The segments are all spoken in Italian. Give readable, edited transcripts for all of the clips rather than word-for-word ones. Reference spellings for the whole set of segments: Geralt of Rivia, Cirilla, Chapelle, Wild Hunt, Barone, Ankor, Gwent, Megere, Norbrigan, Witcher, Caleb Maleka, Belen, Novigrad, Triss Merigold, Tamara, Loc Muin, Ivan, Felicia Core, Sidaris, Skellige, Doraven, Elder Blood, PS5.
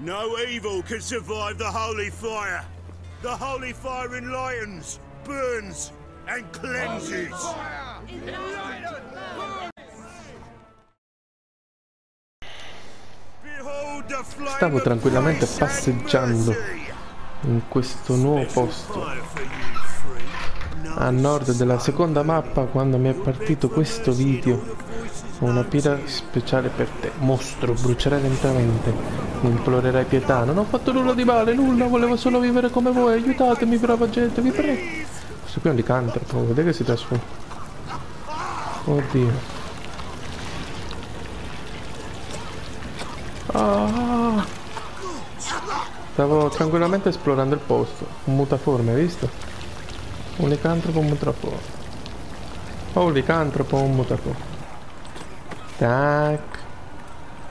No evil can survive the holy fire. The holy fire enlightens, burns, and cleanses. Stavo tranquillamente passeggiando in questo nuovo posto a nord della seconda mappa quando mi è partito questo video. Una pira speciale per te, mostro, brucerai lentamente, implorerai pietà. Non ho fatto nulla di male, nulla, volevo solo vivere come voi, aiutatemi, brava gente, vi prego. Questo qui è un licantropo, vedete che si trasforma. Oddio. Ah. Stavo tranquillamente esplorando il posto. Un mutaforme, hai visto? Un licantropo, un mutaforme. Oh, un licantropo, un mutaforme. Tac.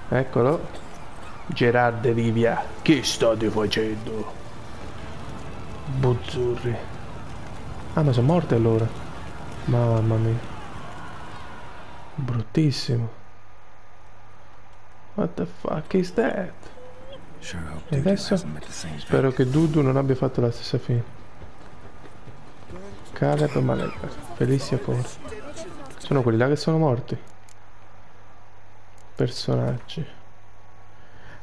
Eccolo. Geralt of Rivia. Che state facendo? Buzzurri. Ah, ma sono morte allora. Mamma mia. Bruttissimo. What the fuck is that? E adesso spero che Dudu non abbia fatto la stessa fine. Caleb Maleka. Felicia Core. Sono quelli là che sono morti. Personaggi.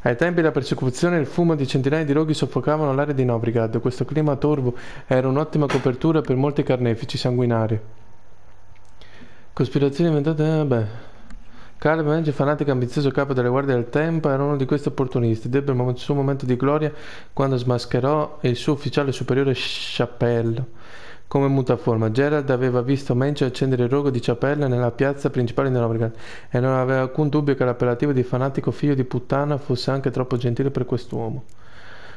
Ai tempi della persecuzione il fumo di centinaia di roghi soffocavano l'area di Novigrad. Questo clima torvo era un'ottima copertura per molti carnefici sanguinari. Cospirazioni inventate... Beh. Caleb, manager fanatico ambizioso capo delle guardie del tempo, era uno di questi opportunisti. Debbe il suo momento di gloria quando smascherò il suo ufficiale superiore Chapelle. Come mutaforma, Gerald aveva visto Mencio accendere il rogo di Chapelle nella piazza principale di Norbrigan e non aveva alcun dubbio che l'appellativo di fanatico figlio di puttana fosse anche troppo gentile per quest'uomo.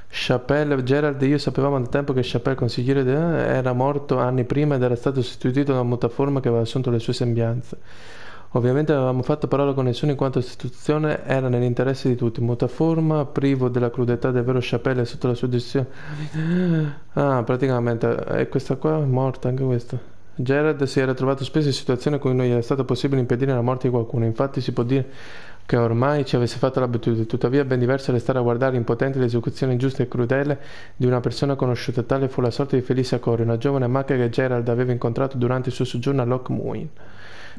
Chapelle, Gerald e io sapevamo da tempo che Chapelle, consigliere, era morto anni prima ed era stato sostituito da una mutaforma che aveva assunto le sue sembianze. Ovviamente avevamo fatto parola con nessuno in quanto istituzione era nell'interesse di tutti. Mutaforma, privo della crudeltà del vero Chapelle sotto la sua decisione. Ah, praticamente è questa qua, è morta anche questa. Gerald si era trovato spesso in situazioni in cui non gli era stato possibile impedire la morte di qualcuno. Infatti si può dire che ormai ci avesse fatto l'abitudine. Tuttavia è ben diverso restare a guardare impotente l'esecuzione ingiusta e crudele di una persona conosciuta. Tale fu la sorte di Felicia Core, una giovane maga che Gerald aveva incontrato durante il suo soggiorno a Loc Muin.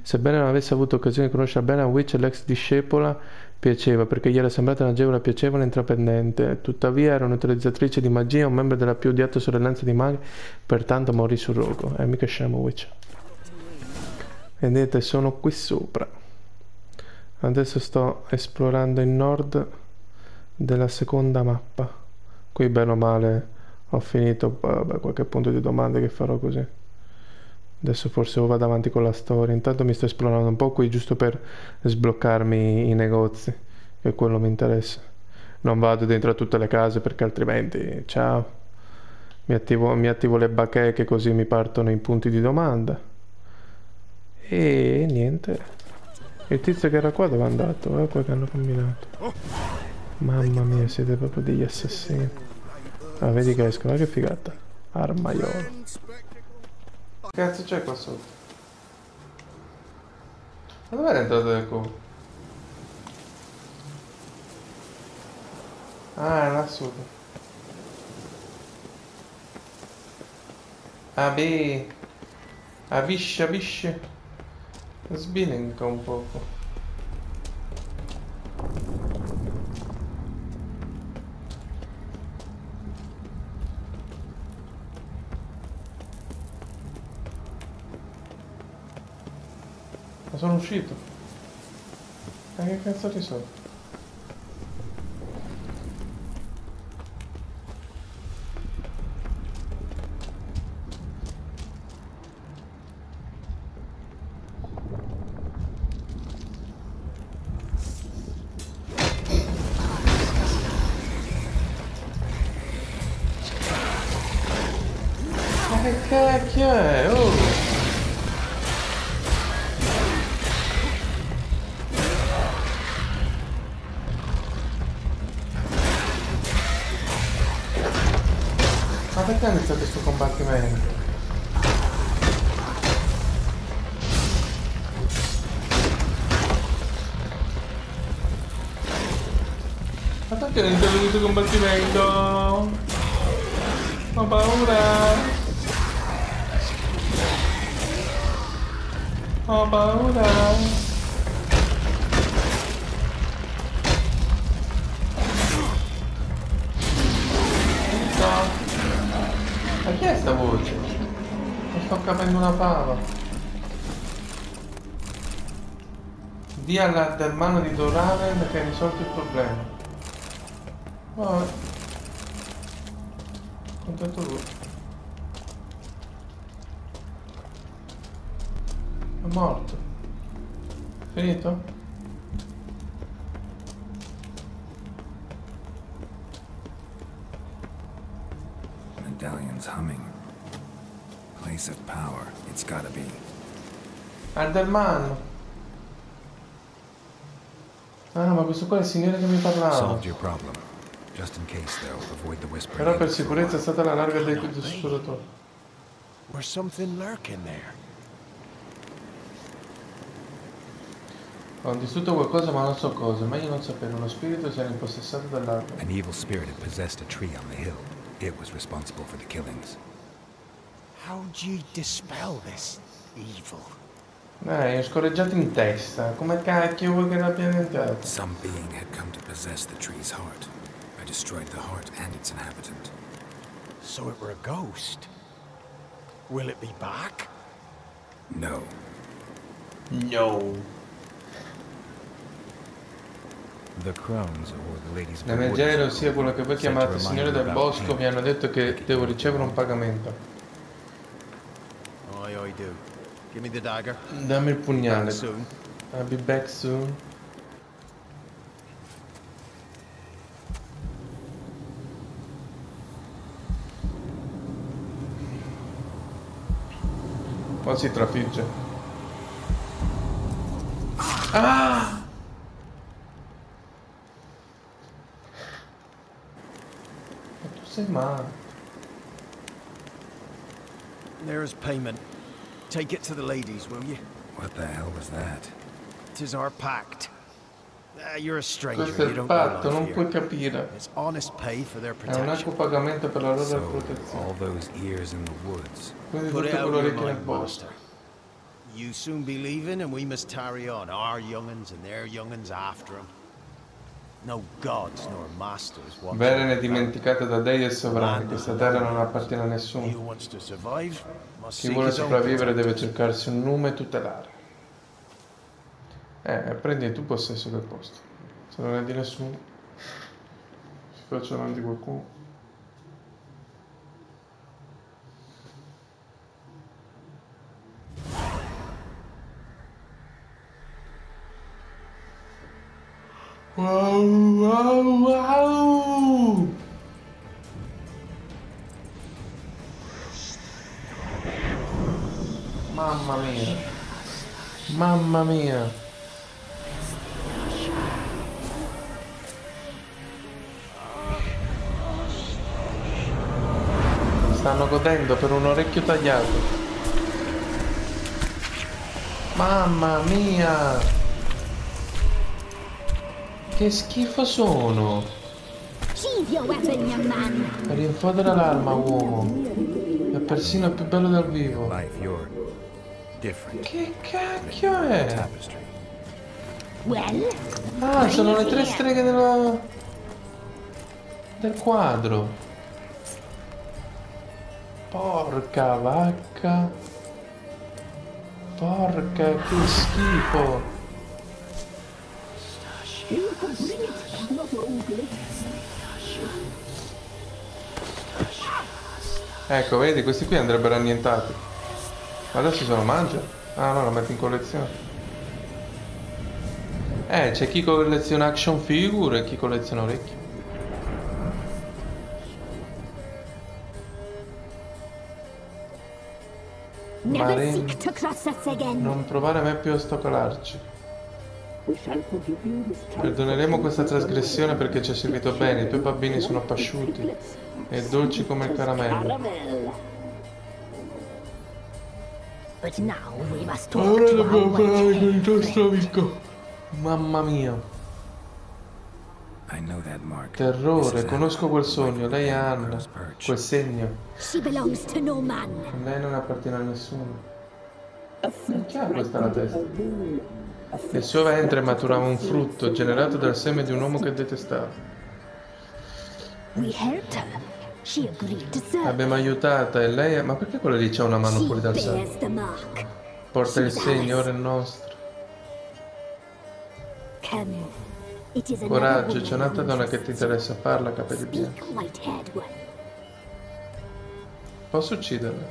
Sebbene non avesse avuto occasione di conoscere bene a Witcher, l'ex discepola piaceva, perché gli era sembrata un'agevole, piacevole e intraprendente. Tuttavia era un'utilizzatrice di magia, un membro della più odiata sorellanza di maghi, pertanto morì sul rogo. E mica scemo Witcher. Vedete, sono qui sopra. Adesso sto esplorando il nord della seconda mappa. Qui bene o male ho finito, vabbè, qualche punto di domande che farò così. Adesso forse vado avanti con la storia. Intanto mi sto esplorando un po' qui giusto per sbloccarmi i negozi, che quello mi interessa. Non vado dentro a tutte le case perché altrimenti, ciao. Mi attivo le bacheche così mi partono i punti di domanda. E niente. Il tizio che era qua dove è andato? Qua che hanno combinato. Mamma mia, siete proprio degli assassini. Ah, vedi che escono, che figata. Armaiolo. Che cazzo c'è qua sotto? Ma dov'è l'entrata del cubo? Ah, è lassù. Abì. Avisce, avisce. Sbilenca un poco. Sono uscito. Ma che cazzo ci sono? Ma che cacchio è? Oh! Perché ha iniziato questo combattimento? Ma tanto Che è intervenuto il combattimento. Ho paura. Ho paura. Ma chi è sta voce? Non sto capendo una pava. Dì alla del mano di Doraven che ha risolto il problema. Oh. Contento lui. È morto. Finito? Humming. Place of power, it's gotta be. Alderman. Ah, ma questo qua è il signore che mi parlava. Solved your problem. Just in case though, avoid the whispering. Però per sicurezza è stata la larga del sussurratore. Or something lurking there. Ho distrutto qualcosa ma non so cosa, meglio non sapere. Uno spirito si era impossessato dall'albero. An evil spirit had possessed a tree on the hill. It was responsible for the killings. How'd you dispel this evil? È scorreggiato in testa. Come cacchio vuoi che l'abbia diventato? Some being had come to possess the tree's heart. I destroyed the heart and its inhabitant. So it were a ghost. Will it be back? No. No. La Megere, ossia quello che voi chiamate Signore del Bosco, mi hanno detto che devo ricevere un pagamento. Dammi il pugnale. I'll be back soon. Qua si trafigge. Ah! There's payment. Take it to the ladies, will you? What the hell was that? 'Tis our pact. You're a stranger. You don't belong here. It's honest pay for their protection. So all those ears in the woods. Put it out your mind, master. You soon be leaving, and we must tarry on. Our young'uns and their young'uns after them. No gods nor masters. Belen è dimenticata da dei e sovrani. Questa terra non appartiene a nessuno. Chi vuole sopravvivere deve cercarsi un nome e tutelare. Prendi tu possesso del posto. Se non è di nessuno, si faccia davanti qualcuno. Wow, wow, wow! Mamma mia! Mamma mia! Stanno godendo per un orecchio tagliato! Mamma mia! Che schifo sono! Rinfodera l'arma, uomo! È persino più bello del vivo! Che cacchio è? Ah, sono le tre streghe della... del quadro! Porca vacca! Porca, che schifo! Ecco, vedi, questi qui andrebbero annientati. Ma adesso se lo mangia? Ah no, lo metti in collezione. C'è chi colleziona action figure e chi colleziona orecchie. Non provare mai più a ostacolarci. Perdoneremo questa trasgressione perché ci ha seguito bene. I tuoi bambini sono pasciuti e dolci come il caramello. Ora dobbiamo parlare con il nostro amico. Mamma mia. Terrore, conosco quel sogno, lei ha Anna, quel segno. Lei non appartiene a nessuno. Che ha questa la testa? Nel suo ventre maturava un frutto generato dal seme di un uomo che detestava. L'abbiamo aiutata e lei... Ma perché quella lì c'ha una mano fuori dal seno? Porta il segno, ora è nostro. Coraggio, c'è un'altra donna che ti interessa, parla, capelli bianchi. Posso ucciderla?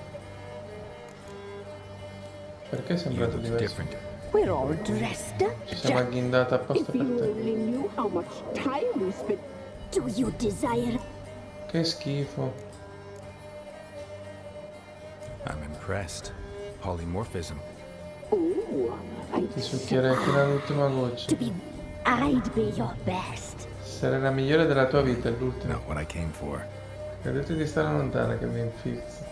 Perché è sembrato diverso? Ci siamo agghindati apposta per te. Che schifo. I'm impressed. Polymorphism. Ti succhierei fino all'ultima goccia. Sarei la migliore della tua vita, è l'ultima. Credete di stare lontana che mi infizzo.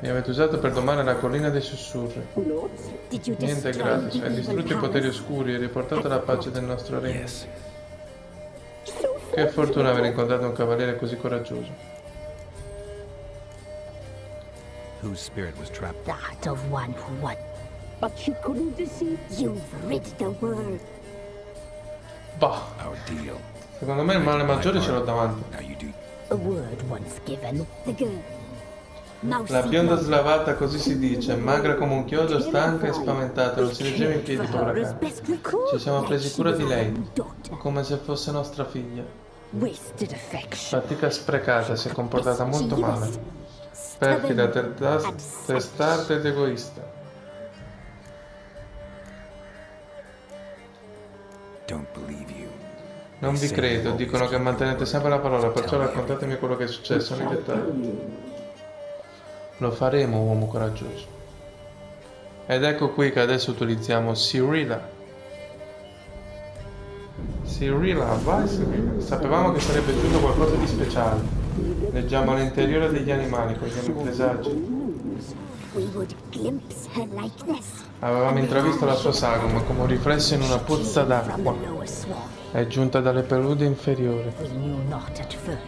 Mi avete usato per domare la collina dei sussurri. Niente è gratis, hai distrutto i poteri oscuri e riportato la pace del nostro regno. Che fortuna aver incontrato un cavaliere così coraggioso. Whose spirit was trapped? That of one who won. But she couldn't deceive. You've rid the world. Bah. Our deal. Secondo me il male maggiore ce l'ho davanti. Now you do. A word once given. The girl. La bionda slavata, così si dice, magra come un chiodo, stanca e spaventata, non si reggeva in piedi, povera cara. Ci siamo presi cura di lei, come se fosse nostra figlia. Fatica sprecata, si è comportata molto male. Perfida, testarda ed egoista. Non vi credo, dicono che mantenete sempre la parola, perciò raccontatemi quello che è successo nei dettagli. Lo faremo, uomo coraggioso. Ed ecco qui che adesso utilizziamo Cirilla. Cirilla, vai Cirilla. Sapevamo che sarebbe giunto qualcosa di speciale. Leggiamo all'interiore degli animali, cogliamo i presagi. Avevamo intravisto la sua sagoma come un riflesso in una pozza d'acqua. È giunta dalle pelude inferiori.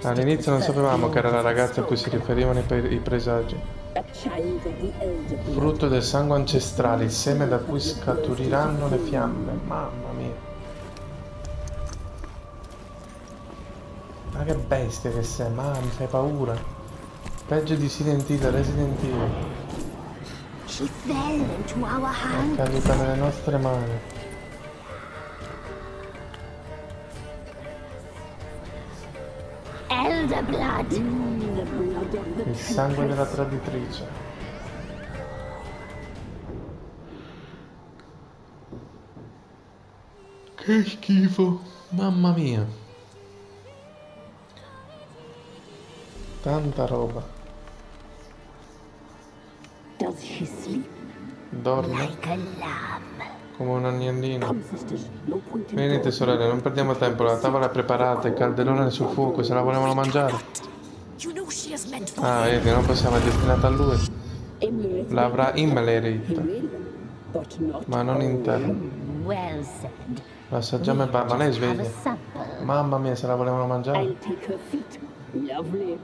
All'inizio non sapevamo che era la ragazza a cui si riferivano i presagi. Frutto del sangue ancestrale, il seme da cui scaturiranno le fiamme. Mamma mia. Ma che bestia che sei, ma mi fai paura. Peggio di Resident Evil. È caduta nelle nostre mani. Elder Blood. Il sangue della traditrice. Che schifo, mamma mia. Tanta roba. Dorme come un agnellino. Venite sorelle, non perdiamo tempo, la tavola è preparata, il calderone è sul fuoco, se la volevano mangiare. Ah, vedi, non possiamo, è destinata a lui. L'avrà immelerita, ma non in terra. L'assaggiamo e ma lei sveglia. Mamma mia, se la volevano mangiare. Il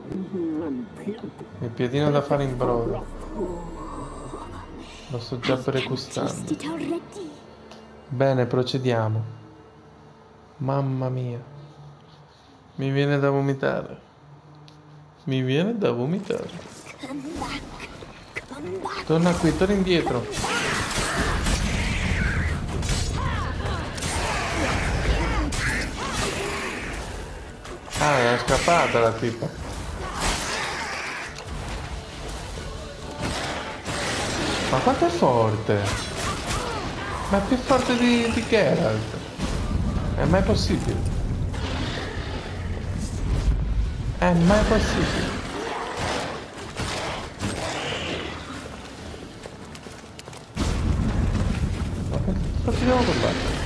piedino da fare in brodo. Lo sto già pregustando. Bene, procediamo. Mamma mia. Mi viene da vomitare. Mi viene da vomitare. Torna qui, torna indietro. Ah, è scappata la tipa. Ma quanto è forte? Ma è più forte di Geralt. È mai possibile? È mai possibile? Ma continuiamo a combattere.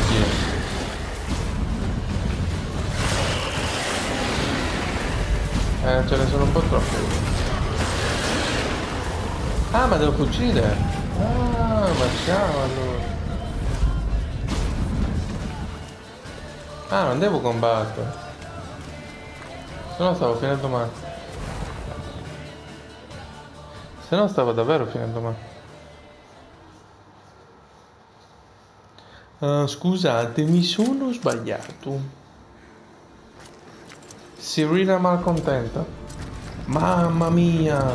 magia. Ce ne sono un po' troppi. Ah, ma devo fuggire. Ah, ma ciao allora. Ah, non devo combattere. Sennò stavo finendo male. Sennò stavo davvero finendo male. Scusate, mi sono sbagliato. Cirilla malcontenta. Mamma mia.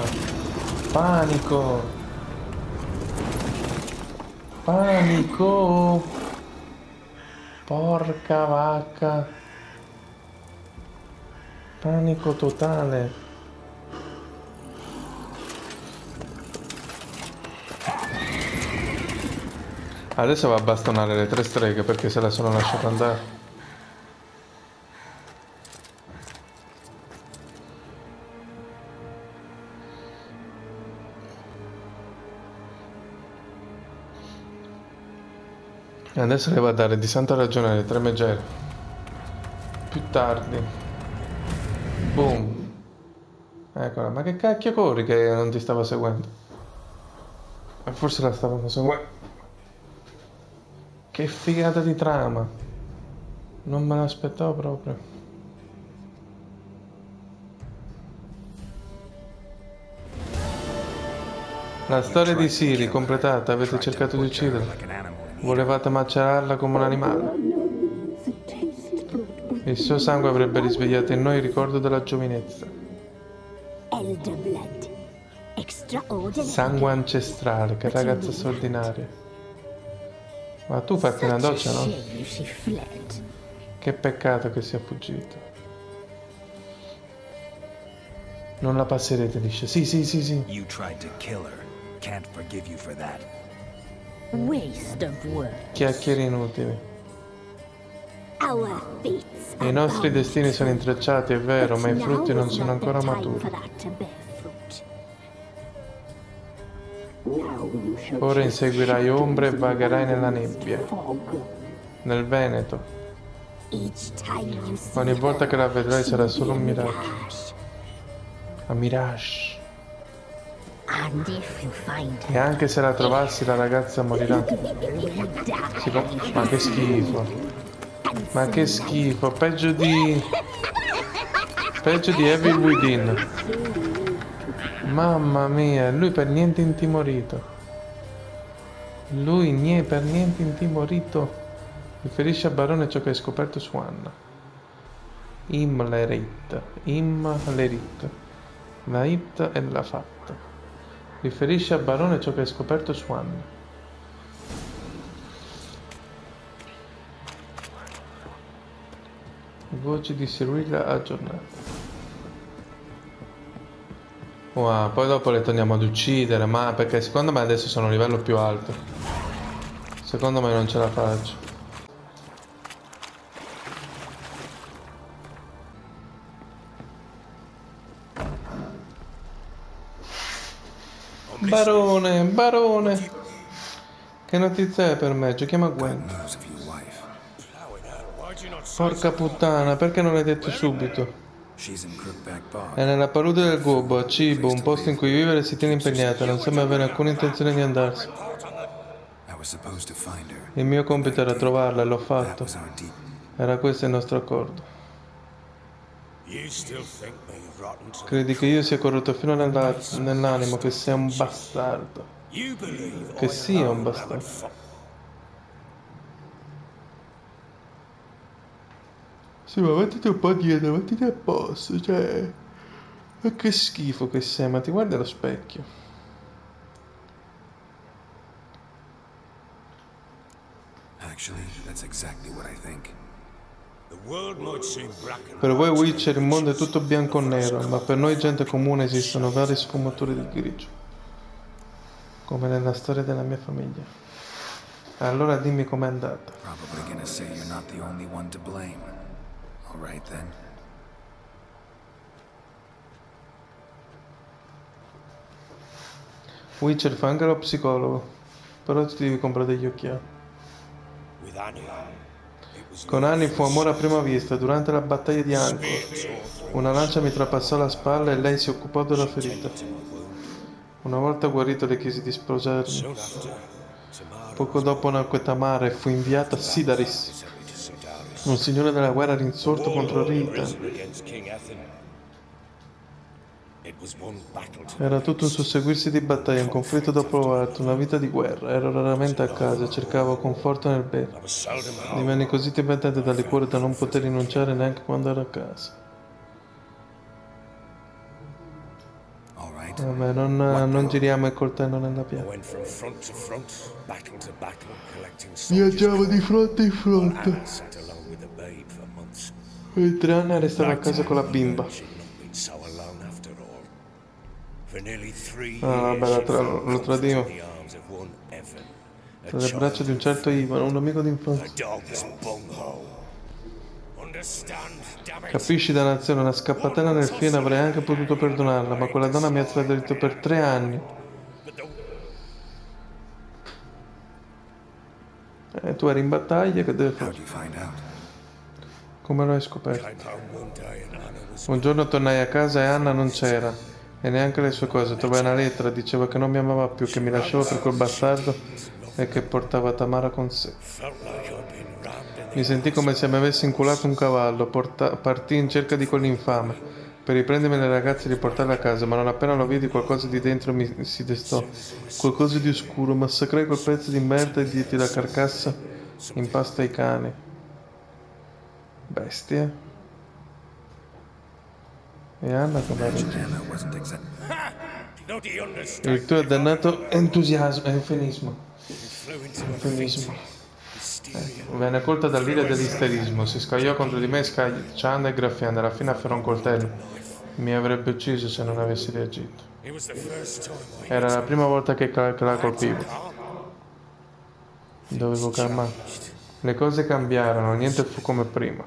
Panico. Panico. Porca vacca. Panico totale. Adesso va a bastonare le tre streghe perché se la sono lasciata andare. Adesso le va a dare di santa ragione alle tre Megere. Più tardi. Boom. Eccola, ma che cacchio corri che non ti stava seguendo? Forse la stavano seguendo. Che figata di trama. Non me l'aspettavo proprio. La storia di Ciri completata, avete cercato di ucciderla. Volevate macerarla come un animale. Il suo sangue avrebbe risvegliato in noi il ricordo della giovinezza. Elder Blood. Sangue ancestrale, che ragazza straordinaria. Ma tu fatti una doccia, no? Che peccato che sia fuggita. Non la passerete liscia. Sì, sì, sì, sì. You tried to kill her. Can't forgive you for that. Chiacchiere inutili. I nostri destini sono intrecciati, è vero, ma i frutti non sono ancora maturi. Ora inseguirai ombre e vagherai nella nebbia, nel Veneto. Ogni volta che la vedrai sarà solo un miraggio. A mirage. E anche se la trovassi la ragazza morirà. Ma che schifo. Ma che schifo. Peggio di... peggio di Evil Within. Mamma mia. Lui per niente intimorito. Lui per niente intimorito. Riferisce a Barone ciò che hai scoperto su Anna. Imlerit. Imlerit. La it e la fatta. Riferisce a Barone ciò che hai scoperto su Anna. Voci di Cirilla aggiornate. Wow, poi dopo le torniamo ad uccidere, ma perché secondo me adesso sono a un livello più alto. Secondo me non ce la faccio. Barone, Barone. Che notizia è per me? Giochiamo a Gwent. Porca puttana, perché non l'hai detto subito? È nella palude del gobbo, a Cibo, un posto in cui vivere, si tiene impegnata. Non sembra avere alcuna intenzione di andarsene. Il mio compito era trovarla e l'ho fatto. Era questo il nostro accordo. Credi che io sia corrotto fino nell'animo, che sia un bastardo. Che sia un bastardo. Sì, ma mettiti un po' dietro, mettiti a posto, cioè... Ma che schifo che sei, ma ti guarda allo specchio. Actually, that's exactly what I think. Per voi Witcher il mondo è tutto bianco o nero, ma per noi gente comune esistono varie sfumature di grigio, come nella storia della mia famiglia. Allora dimmi com'è andata. Witcher fa anche lo psicologo, però ti devi comprare degli occhiali. Con Anni fu amore a prima vista. Durante la battaglia di Ankor, una lancia mi trapassò la spalla e lei si occupò della ferita. Una volta guarito le chiesi di sposarmi. Poco dopo nacque Tamara e fu inviata a Sidaris, un signore della guerra rinsorto contro Rita. Era tutto un susseguirsi di battaglie, un conflitto dopo l'altro, una vita di guerra. Ero raramente a casa, cercavo conforto nel bene. Divenni così dipendente dalle cure da non poter rinunciare neanche quando ero a casa. Vabbè, non giriamo il coltello nella piaga. Viaggiavo di fronte in fronte. Per 3 anni restavo a casa con la bimba. Ah, vabbè, lo tradivo. Tra le braccia di un certo Ivan, un amico d'infanzia. Capisci, dannazione, una scappatella nel fieno avrei anche potuto perdonarla, ma quella donna mi ha tradito per 3 anni. Tu eri in battaglia, che deve fare? Come lo hai scoperto? Un giorno tornai a casa e Anna non c'era, e neanche le sue cose. Trovai una lettera, diceva che non mi amava più, che mi lasciava per quel bastardo e che portava Tamara con sé. Mi sentii come se mi avessi inculato un cavallo. Partii in cerca di quell'infame per riprendermi le ragazze e riportarle a casa, ma non appena lo vidi qualcosa di dentro mi si destò, qualcosa di oscuro. Massacrai quel pezzo di merda e diedi la carcassa in pasto ai cani. Bestie. E Anna com'era? Il tuo dannato entusiasmo, eufemismo. Venne colta dall'ira e dall'isterismo, si scagliò contro di me scagliando e graffiando, alla fine afferrò un coltello. Mi avrebbe ucciso se non avessi reagito. Era la prima volta che la colpivo. Dovevo calmarmi. Le cose cambiarono, niente fu come prima.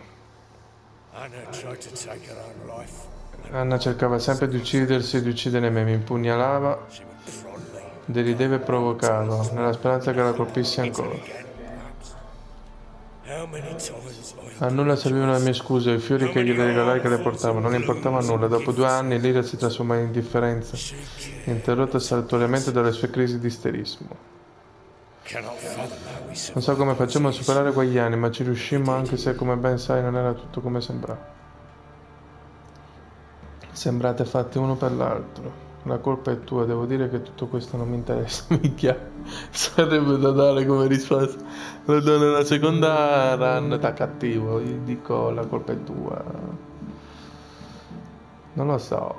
Anna cercava sempre di uccidersi e di uccidere me, mi impugnalava, derideva e provocava, nella speranza che la colpissi ancora. A nulla servivano le mie scuse, i fiori che gliele regalai che le portavo, non importava nulla. Dopo 2 anni l'ira si trasformò in indifferenza, interrotta saltuariamente dalle sue crisi di isterismo. Non so come facciamo a superare quegli anni, ma ci riuscimmo, anche se, come ben sai, non era tutto come sembrava. Sembrate fatti uno per l'altro. La colpa è tua, devo dire che tutto questo non mi interessa, minchia. Sarebbe da dare come risposta. La donna la seconda run da cattivo, io dico la colpa è tua. Non lo so.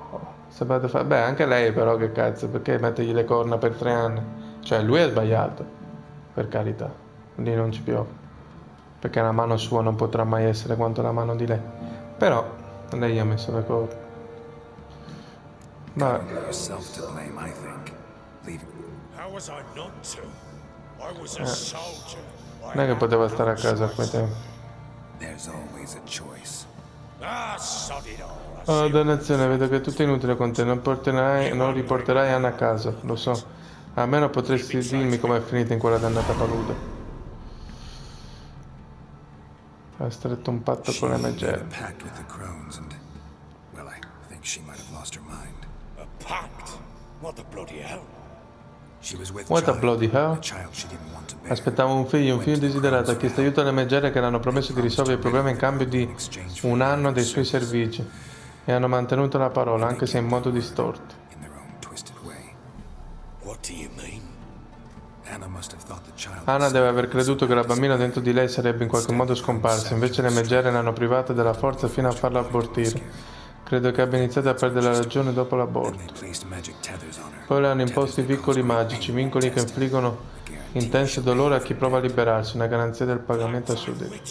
Sembrate fare. Beh, anche lei però, che cazzo, perché mettergli le corna per 3 anni? Cioè, lui è sbagliato, per carità. Lì non ci piove. Perché la mano sua non potrà mai essere quanto la mano di lei. Però lei ha messo le corna. Ma non è che poteva stare a casa a quei tempi. Oh, dannazione, vedo che è tutto inutile con te. Non riporterai Anna a casa, lo so. Almeno potresti dirmi com'è finita in quella dannata palude. Ha stretto un patto con la Megere. What a bloody hell? Aspettavo un figlio desiderato. Ha chiesto aiuto alle Megere, che le hanno promesso di risolvere il problema in cambio di 1 anno dei suoi servizi, e hanno mantenuto la parola, anche se in modo distorto. Anna deve aver creduto che la bambina dentro di lei sarebbe in qualche modo scomparsa, invece le Megere l'hanno privata della forza fino a farla abortire. Credo che abbia iniziato a perdere la ragione dopo l'aborto. Poi le hanno imposto i vincoli magici, vincoli che infliggono intenso dolore a chi prova a liberarsi, una garanzia del pagamento a suo debito.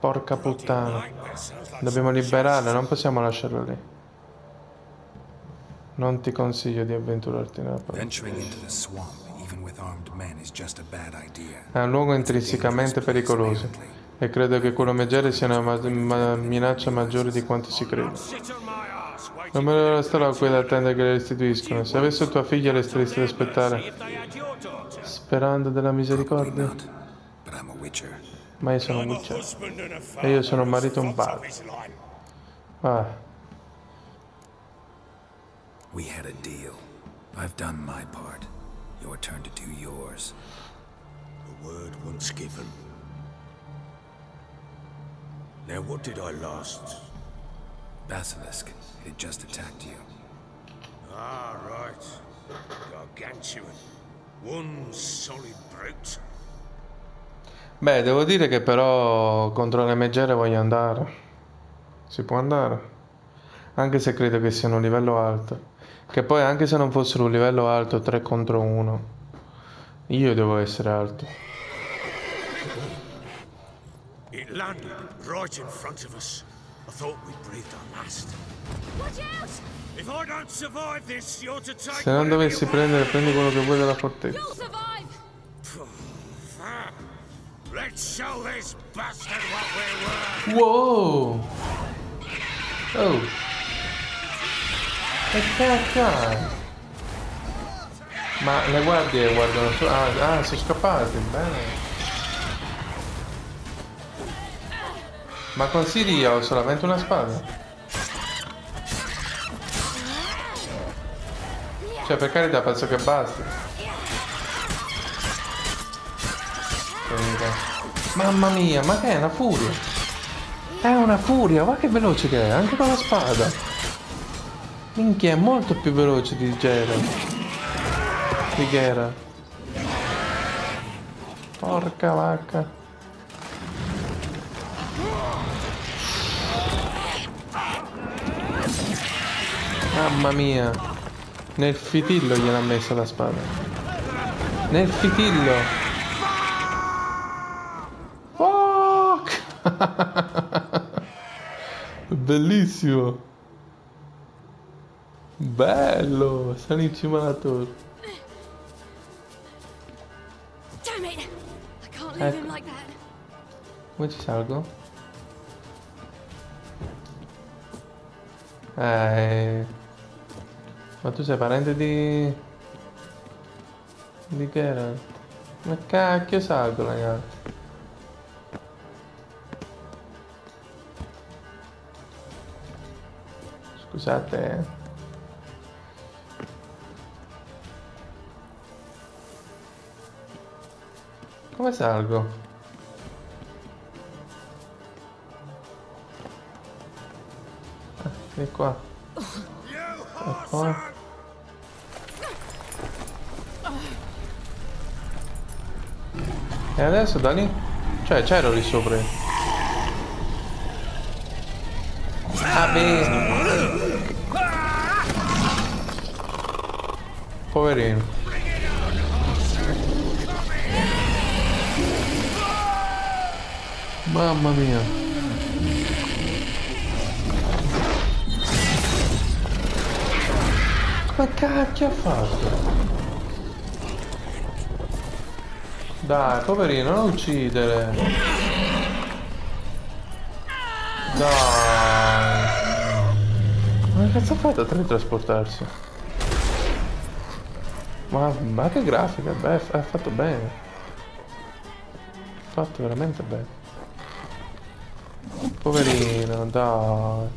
Porca puttana. Dobbiamo liberarla, non possiamo lasciarla lì. Non ti consiglio di avventurarti nella paura. È un luogo intrinsecamente pericoloso. E credo che quello Megere sia una minaccia maggiore di quanto si crede. Non me lo resterò qui ad attendere che le restituiscono. Se avessi tua figlia, le staresti ad aspettare, sperando della misericordia. ma io sono un uccello e io sono un marito e un padre. Ah. We had a deal. I've done my part. Your turn to do yours. The word once given. Now what did I last? Basilisk. It had just attacked you. Ah, right. Gargantuan. One solid brute. Beh, devo dire che però contro le Megere voglio andare. Si può andare. Anche se credo che siano un livello alto. Che poi anche se non fossero un livello alto 3 contro 1 io devo essere alto. It landed right in front of us. I thought we breathed our last. Watch out! If I don't survive this, you're to take. Se non dovessi prendere, prendi quello che vuoi dalla fortezza. Let's show this bastard what we were. Wow! Oh! E cacca! Ma le guardie guardano solo. Ah, sono scappati, bene. Ma con Cirilla ho solamente una spada. Cioè, per carità, penso che basti. Mamma mia, ma che è una furia! È una furia, ma che veloce che è, anche con la spada! Minchia, è molto più veloce di Geralt. Porca vacca. Mamma mia. Nel fitillo gliel'ha messa la spada. Nel fitillo. Fuck. Bellissimo. Bello, sono incimato. Ecco. Come ci salgo? Ma tu sei parente di Geralt? Ma cacchio salgo, ragazzi. Scusate. Come salgo? Ah, vieni qua. E poi? E adesso da lì? Cioè c'ero lì sopra. Ah, bene. Poverino. Mamma mia. Ma cacchio ha fatto? Dai, poverino, non uccidere. Dai. Ma che cazzo ha fatto a teletrasportarsi? Ma che grafica, beh, ha fatto bene. Ha fatto veramente bene. Poverino, dai.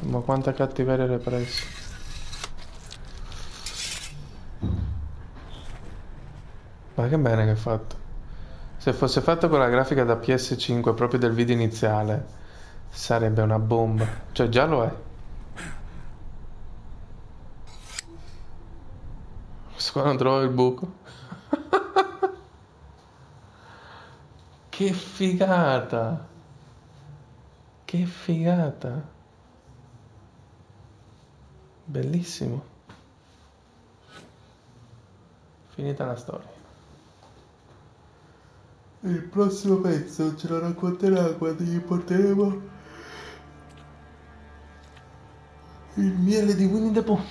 Ma quanta cattiveria repressa. Ma che bene che ha fatto. Se fosse fatto con la grafica da PS5 proprio del video iniziale, sarebbe una bomba. Cioè già lo è. Questo qua non trovo il buco. Che figata! Che figata! Bellissimo! Finita la storia. Il prossimo pezzo ce lo racconterà quando gli porteremo il miele di Winnie the Pooh.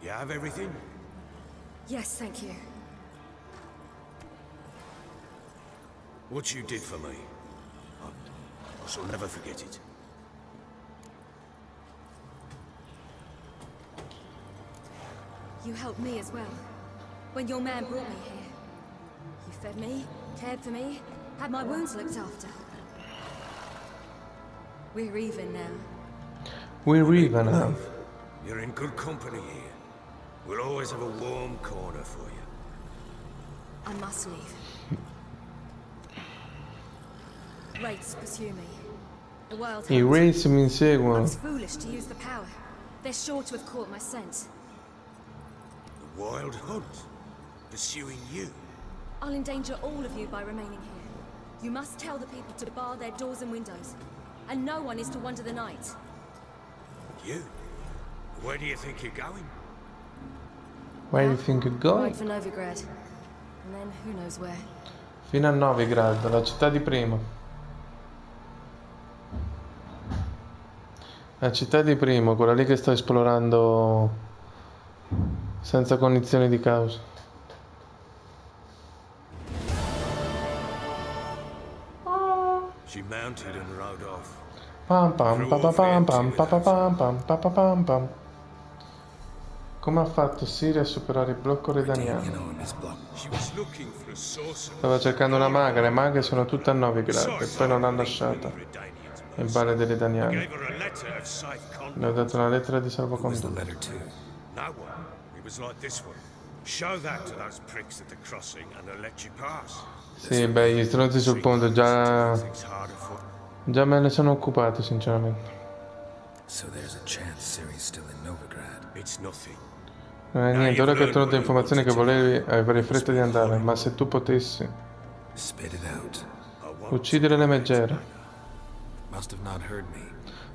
You have everything? Yes, thank you. What you did for me, I shall never forget it. You helped me as well. When your man brought me here, you fed me, cared for me, had my wounds looked after. We're even now. We're even now. You're in good company here. We'll always have a warm corner for you. I must leave. Wraiths pursue me. The Wild Hunt. I Wraiths mi inseguono. I was foolish to use the power. They're sure to have caught my scent. The Wild Hunt? Pursuing you? I'll endanger all of you by remaining here. You must tell the people to bar their doors and windows. And no one is to wander the night. You? Where do you think you're going? Where do you think you're going? Right for Novigrad. And then who knows where. Fino a Novigrad, la città di prima. La città di primo, quella lì che sto esplorando senza cognizione di causa. She mounted and rode off. Pam pam pam pam pam pam pam pam pam pam. Come ha fatto Siria a superare il blocco redaniano? Stava cercando una maga, le maghe sono tutte a 9 gradi e poi non l'ha lasciata. Il vale delle Daniane. Le ho dato una lettera di salvacondotto. Sì, beh, gli stronzi sul ponte già me ne sono occupato, sinceramente. Non è niente, ora che ho trovato informazioni che volevi, avrei fretta di andare, ma se tu potessi uccidere le Megere.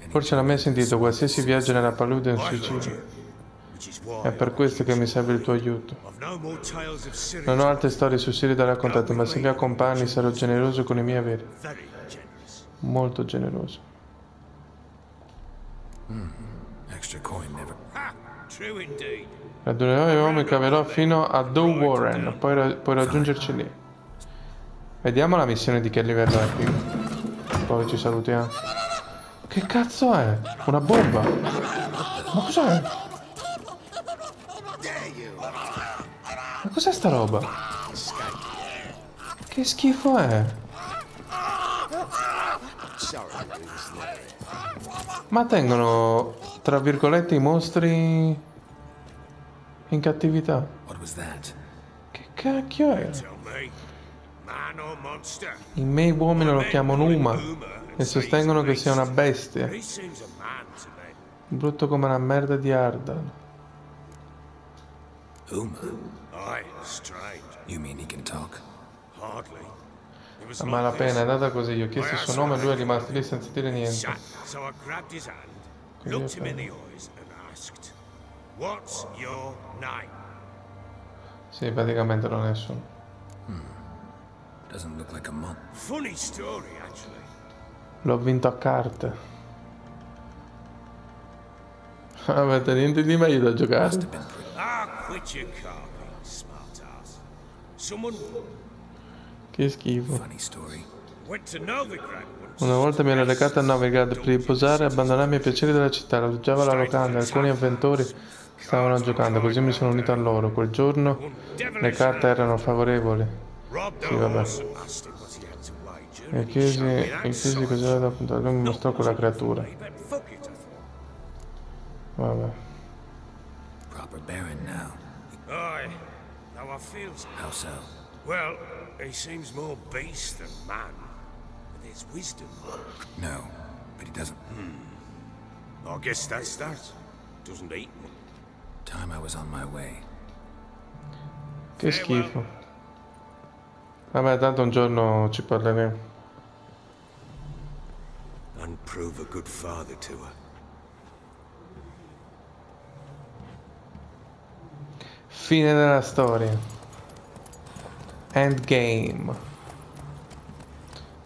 Forse non mi hai sentito, qualsiasi viaggio nella palude è un suicidio. È per questo che mi serve il tuo aiuto. Non ho altre storie su Cirilla da raccontare, ma se vi accompagni sarò generoso con i miei averi. Molto generoso. Radunerò i uomini e caverò fino a Doe Warren, puoi raggiungerci lì. Vediamo la missione di che livello è qui. Poi ci salutiamo. Che cazzo è? Una bomba? Ma cos'è? Ma cos'è sta roba? Che schifo è? Ma tengono, tra virgolette, i mostri in cattività. Che cacchio è? I miei uomini lo chiamano Uma e sostengono che sia una bestia. Brutto come la merda di Ardan. A malapena, è data così. Gli ho chiesto il suo nome e lui è rimasto lì senza dire niente. Sì, praticamente non è nessuno. L'ho vinto a carte. Avete niente di meglio da giocare. Che schifo. Una volta mi ero legato a Novigrad per riposare e abbandonarmi ai piaceri della città. Alloggiava la locanda, alcuni avventori stavano giocando, così mi sono unito a loro. Quel giorno le carte erano favorevoli. Sì, vabbè. E chiesi cos'era da puntare. Lui mi mostrò quella creatura. Vabbè. Che schifo. Vabbè, tanto un giorno ci parleremo. Fine della storia. Endgame.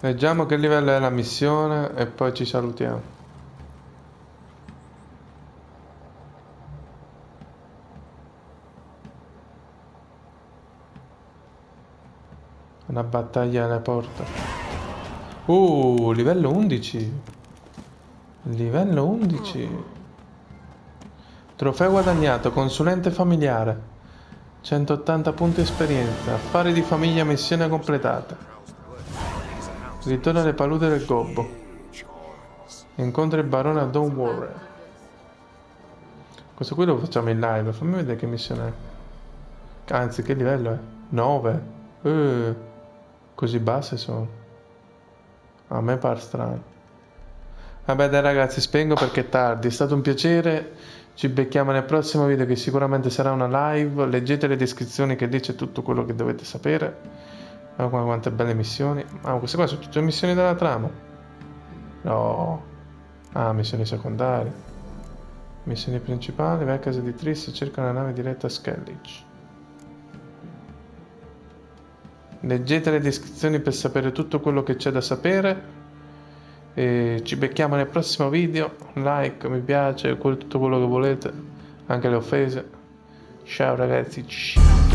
Leggiamo che livello è la missione e poi ci salutiamo. Una battaglia alla porta. Livello 11. Livello 11. Trofeo guadagnato, consulente familiare, 180 punti esperienza, affari di famiglia, missione completata. Ritorno alle paludi del Gobbo. Incontra il barone a Don't Worry. Questo qui lo facciamo in live, fammi vedere che missione è. Anzi, che livello è? 9. Così basse sono. A me par strano. Vabbè dai ragazzi, spengo perché è tardi, è stato un piacere. Ci becchiamo nel prossimo video che sicuramente sarà una live. Leggete le descrizioni che dice tutto quello che dovete sapere. Guarda quante belle missioni. Ah, queste qua sono tutte missioni della trama. No. Ah, missioni secondarie. Missioni principali. Vai a casa di Triss e cerca una nave diretta a Skellige. Leggete le descrizioni per sapere tutto quello che c'è da sapere. E ci becchiamo nel prossimo video. Like, mi piace, tutto quello che volete, anche le offese. Ciao ragazzi.